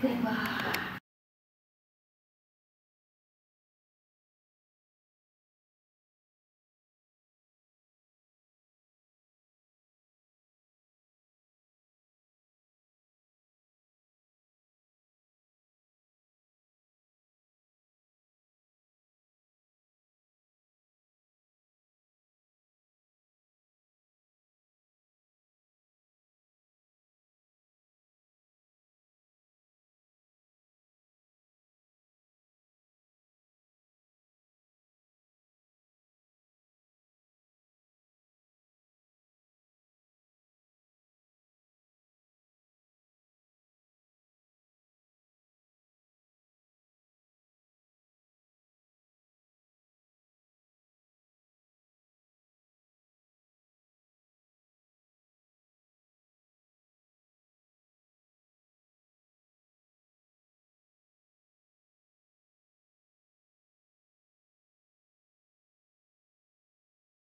Goodbye.